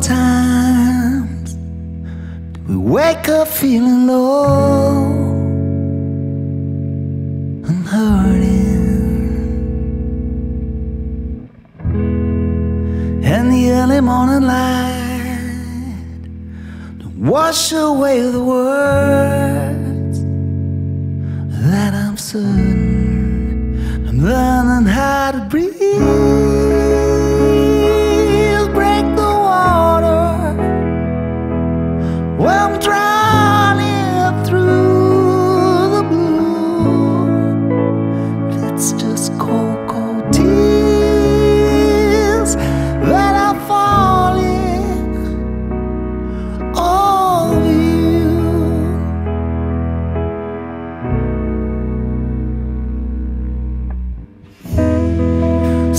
times do we wake up feeling low and hurting, and the early morning light to wash away the words that I'm certain I'm learning how to breathe.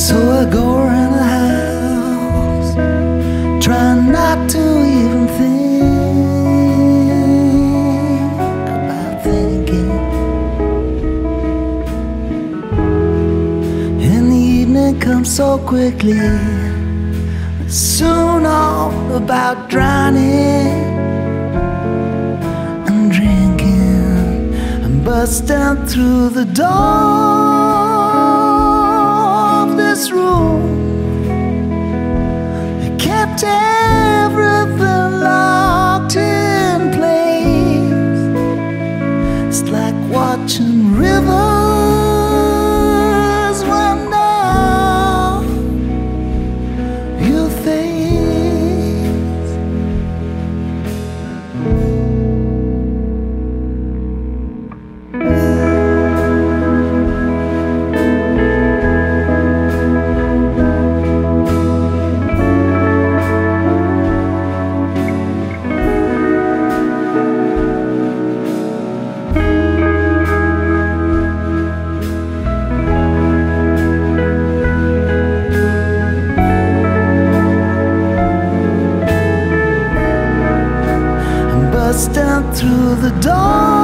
So I go around the house, trying not to even think about thinking. And the evening comes so quickly, it's soon all about drowning and drinking and busting through the door room. I kept everything locked in place. It's like watching rivers run down your face. Down through the door.